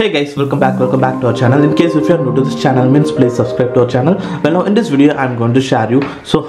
Hey guys, welcome back to our channel. In case if you are new to this channel, means please subscribe to our channel. Well, now in this video I'm going to share you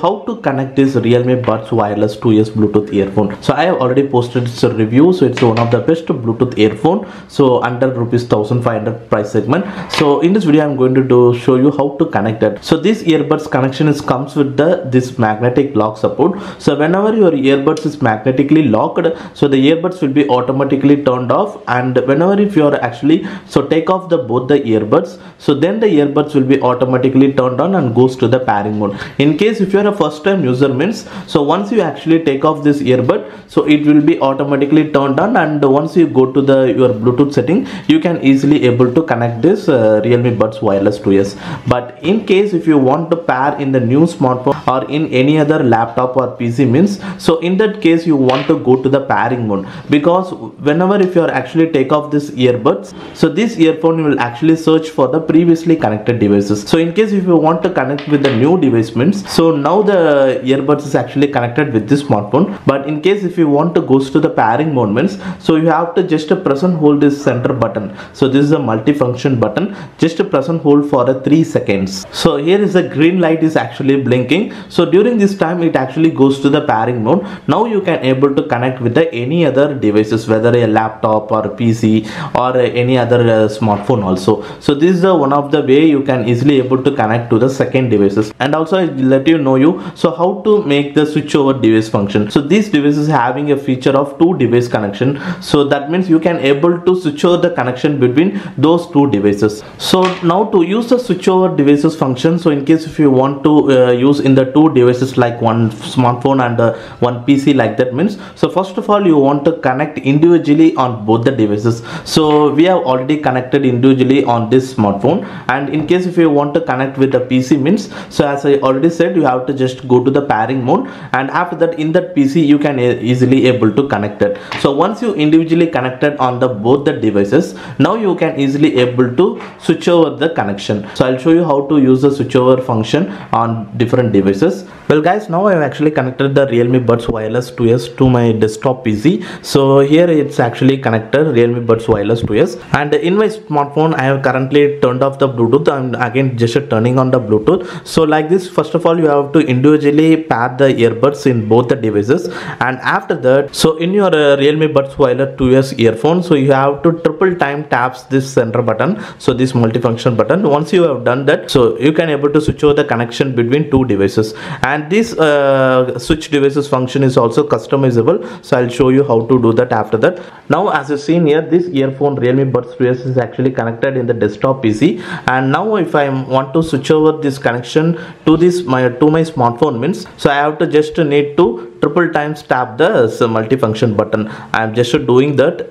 how to connect this Realme Buds Wireless 2S Bluetooth earphone. So I have already posted its review, so it's one of the best Bluetooth earphone, so under rupees 1500 price segment. So in this video I'm going to show you how to connect that. So this earbuds connection comes with this magnetic lock support. So whenever your earbuds is magnetically locked, so the earbuds will be automatically turned off, and whenever if you are actually take off both the earbuds, so then the earbuds will be automatically turned on and goes to the pairing mode. In case if you are a first time user means, so once you actually take off this earbud, so it will be automatically turned on, and once you go to your Bluetooth setting, you can easily able to connect this Realme Buds Wireless 2S. But in case if you want to pair in the new smartphone or in any other laptop or PC means, so in that case you want to go to the pairing mode, because whenever if you are actually take off this earbuds, so this earphone will actually search for the previously connected devices. So in case if you want to connect with the new device means, so now the earbuds is actually connected with this smartphone. But in case if you want to goes to the pairing mode means, so you have to just press and hold this center button. So this is a multi-function button, just press and hold for 3 seconds. So here is the green light is actually blinking, so during this time it actually goes to the pairing mode. Now you can able to connect with the any other devices, whether a laptop or a PC or any other smartphone also. So this is the one of the way you can easily able to connect to the second devices. And also I let you know how to make the switch over device function. So these devices having a feature of 2 device connection, so that means you can able to switch over the connection between those 2 devices. So now to use the switch over devices function, so in case if you want to use in the 2 devices like one smartphone and one PC like that means, so first of all you want to connect individually on both the devices. So we have already connected individually on this smartphone, and in case if you want to connect with the PC means, so as I already said, you have to just go to the pairing mode, and after that in that PC you can easily able to connect it. So once you individually connected on both the devices, now you can easily able to switch over the connection. So I'll show you how to use the switchover function on different devices. Well guys, now I have actually connected the Realme Buds Wireless 2S to my desktop PC. So here it's actually connected Realme Buds Wireless 2S, and in my smartphone I have currently turned off the Bluetooth. I'm again just turning on the Bluetooth. So like this, first of all you have to individually pair the earbuds in both the devices, and after that, so in your Realme Buds Wireless 2S earphone, so you have to triple time taps this center button, so this multifunction button. Once you have done that, so you can able to switch over the connection between 2 devices. And this switch devices function is also customizable, so I'll show you how to do that after that. Now as you've seen here, this earphone Realme Buds 2S is actually connected in the desktop PC, and now if I want to switch over this connection to my smartphone means, so I have to just need to triple times tap the multifunction button. I am just doing that.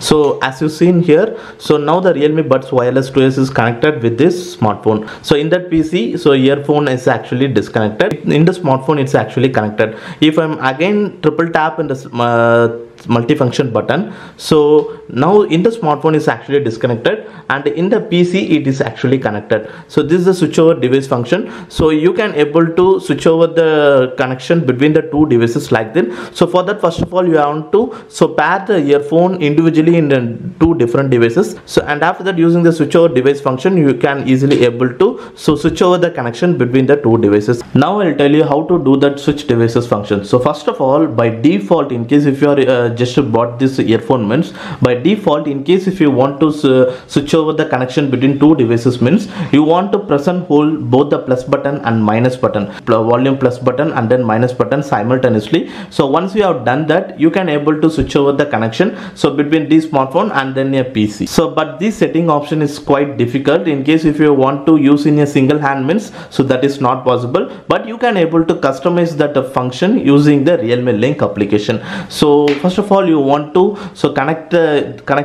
So as you seen here, so now the Realme Buds Wireless 2S is connected with this smartphone. So in that PC, so earphone is actually disconnected. In the smartphone it's actually connected. If I'm again triple tap in the multifunction button, so now in the smartphone is actually disconnected, and in the PC it is actually connected. So this is the switch over device function, so you can able to switch over the connection between the 2 devices like this. So for that, first of all you want to pair the earphone individually in the 2 different devices, so and after that using the switch over device function you can easily able to switch over the connection between the 2 devices. Now I'll tell you how to do that switch devices function. So first of all, by default, in case if you are just bought this earphone means, by default in case if you want to switch over the connection between 2 devices means, you want to press and hold both the plus button and minus button, volume plus button and then minus button simultaneously. So once you have done that, you can able to switch over the connection so between this smartphone and then a PC. So but this setting option is quite difficult. In case if you want to use in a single hand means, so that is not possible, but you can able to customize that function using the Realme Link application. So first of all you want to connect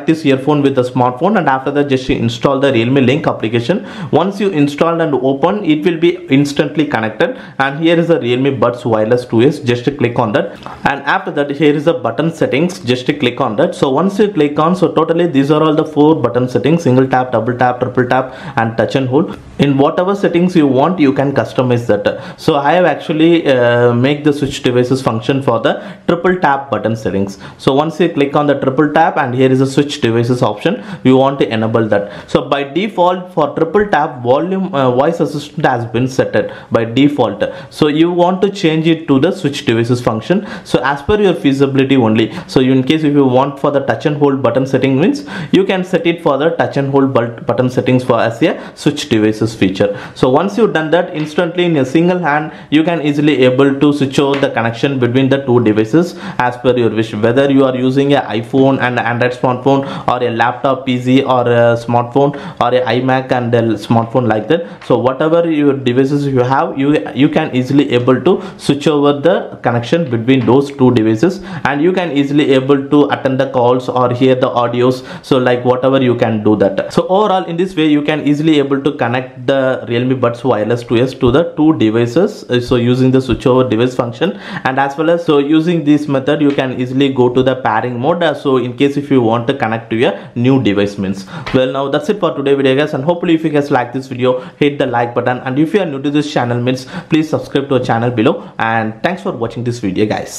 this earphone with the smartphone, and after that just install the Realme Link application. Once you install and open, it will be instantly connected, and here is the Realme Buds Wireless 2S. Just click on that, and after that here is the button settings. Just click on that. So once you click on, so totally these are all the 4 button settings: single tap, double tap, triple tap and touch and hold. in whatever settings you want, you can customize that. So I have actually make the switch devices function for the triple tap button settings. So once you click on the triple tap, and here is a switch devices option, we want to enable that. So by default for triple tap, volume voice assistant has been set by default. So you want to change it to the switch devices function, so as per your feasibility only. So in case if you want for the touch and hold button setting means, you can set it for the touch and hold button settings for as a switch devices feature. So once you've done that, instantly in a single hand you can easily able to switch over the connection between the two devices as per your wish, whether you are using an iPhone and Android smartphone, or a laptop PC or a smartphone, or a iMac and a smartphone like that. So whatever your devices you have, you can easily able to switch over the connection between those two devices, and you can easily able to attend the calls or hear the audios. So like whatever you can do that. So overall in this way you can easily able to connect the Realme Buds Wireless 2S to the two devices, so using the switchover device function. And as well as, so using this method you can easily go to the pairing mode, so in case if you want to connect to your new device means. Well, now that's it for today video guys, and hopefully if you guys like this video, hit the like button, and if you are new to this channel means, please subscribe to our channel below, and thanks for watching this video guys.